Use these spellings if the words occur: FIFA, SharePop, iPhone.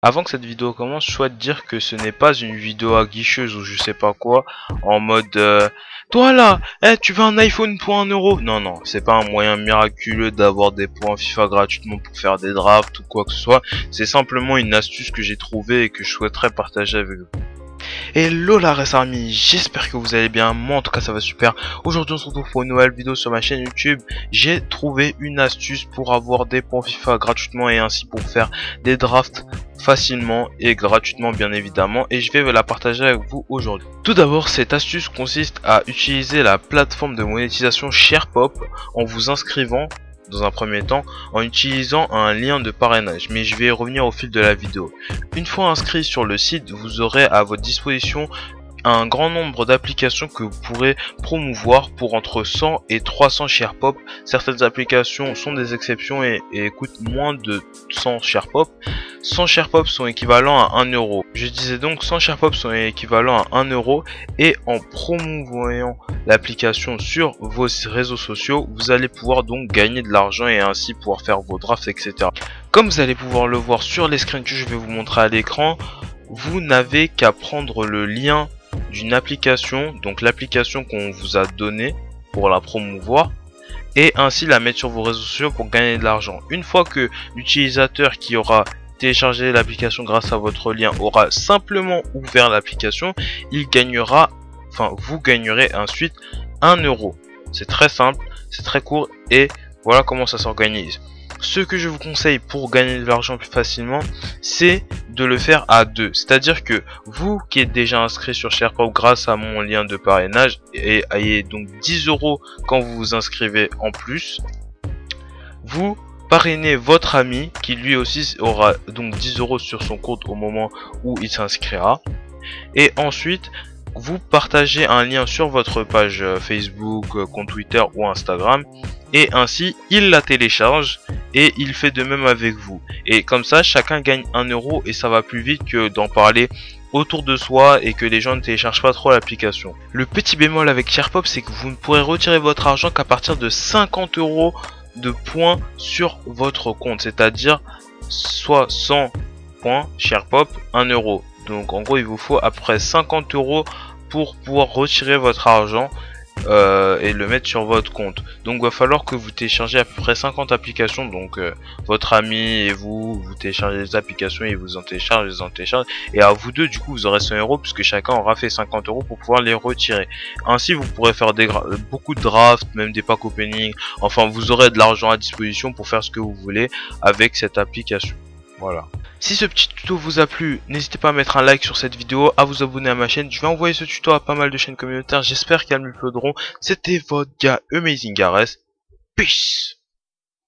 Avant que cette vidéo commence, je souhaite dire que ce n'est pas une vidéo aguicheuse ou je sais pas quoi, en mode toi là, tu veux un iPhone pour 1€. Non, non, c'est pas un moyen miraculeux d'avoir des points FIFA gratuitement pour faire des drafts ou quoi que ce soit. C'est simplement une astuce que j'ai trouvée et que je souhaiterais partager avec vous. Hello la race army, j'espère que vous allez bien, moi en tout cas ça va super. Aujourd'hui on se retrouve pour une nouvelle vidéo sur ma chaîne YouTube. J'ai trouvé une astuce pour avoir des points FIFA gratuitement et ainsi pour faire des drafts facilement et gratuitement bien évidemment, et je vais la partager avec vous aujourd'hui. Tout d'abord, cette astuce consiste à utiliser la plateforme de monétisation SharePop en vous inscrivant dans un premier temps en utilisant un lien de parrainage, mais je vais y revenir au fil de la vidéo. Une fois inscrit sur le site, vous aurez à votre disposition un grand nombre d'applications que vous pourrez promouvoir pour entre 100 et 300 SharePop. Certaines applications sont des exceptions et coûtent moins de 100 SharePop. 100 SharePop sont équivalents à 1€. Je disais donc 100 SharePop sont équivalents à 1€ et en promouvoyant l'application sur vos réseaux sociaux, vous allez pouvoir donc gagner de l'argent et ainsi pouvoir faire vos drafts, etc. Comme vous allez pouvoir le voir sur les screenshots, je vais vous montrer à l'écran, vous n'avez qu'à prendre le lien d'une application, donc l'application qu'on vous a donnée pour la promouvoir, et ainsi la mettre sur vos réseaux sociaux pour gagner de l'argent. Une fois que l'utilisateur qui aura téléchargé l'application grâce à votre lien aura simplement ouvert l'application, il gagnera, enfin vous gagnerez ensuite 1€. C'est très simple, c'est très court et voilà comment ça s'organise. Ce que je vous conseille pour gagner de l'argent plus facilement, c'est de le faire à deux. C'est-à-dire que vous qui êtes déjà inscrit sur SharePop grâce à mon lien de parrainage et ayez donc 10€ quand vous vous inscrivez en plus, vous parrainez votre ami qui lui aussi aura donc 10€ sur son compte au moment où il s'inscrira. Et ensuite, vous partagez un lien sur votre page Facebook, compte Twitter ou Instagram et ainsi il la télécharge et il fait de même avec vous. Et comme ça, chacun gagne 1€ et ça va plus vite que d'en parler autour de soi et que les gens ne téléchargent pas trop l'application. Le petit bémol avec SharePop, c'est que vous ne pourrez retirer votre argent qu'à partir de 50€ de points sur votre compte, c'est-à-dire soit 100 points SharePop, 1€. Donc en gros il vous faut après 50€ pour pouvoir retirer votre argent et le mettre sur votre compte. Donc va falloir que vous téléchargez à peu près 50 applications. Donc votre ami et vous téléchargez les applications et vous en téléchargez, et à vous deux du coup vous aurez 100€ puisque chacun aura fait 50€ pour pouvoir les retirer. Ainsi vous pourrez faire beaucoup de drafts, même des packs opening. Enfin vous aurez de l'argent à disposition pour faire ce que vous voulez avec cette application. Voilà. Si ce petit tuto vous a plu, n'hésitez pas à mettre un like sur cette vidéo, à vous abonner à ma chaîne. Je vais envoyer ce tuto à pas mal de chaînes communautaires. J'espère qu'elles m'uploaderont. C'était votre gars Amazing Gareth. Peace.